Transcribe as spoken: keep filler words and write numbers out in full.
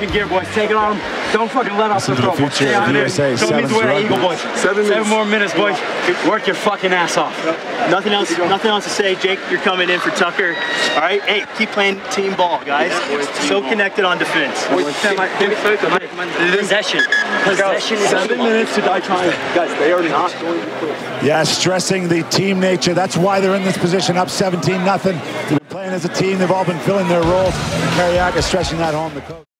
fucking gear, boys. Take it on them. Don't fucking let off the throat. Stay on there. Show me the way to Eagle, boys. Seven, Seven more minutes, boys. Work your fucking ass off. Yep. Nothing else. Nothing else to say. Jake, you're coming in for Tucker. All right. Hey, keep playing team ball, guys. So connected on defense. Possession. Possession. Seven minutes to die trying. Guys, they are not going to quit. Yeah, stressing the team nature. That's why they're in this position, up seventeen nothing. They've been playing as a team. They've all been filling their roles. Kariakis stressing that home. The coach.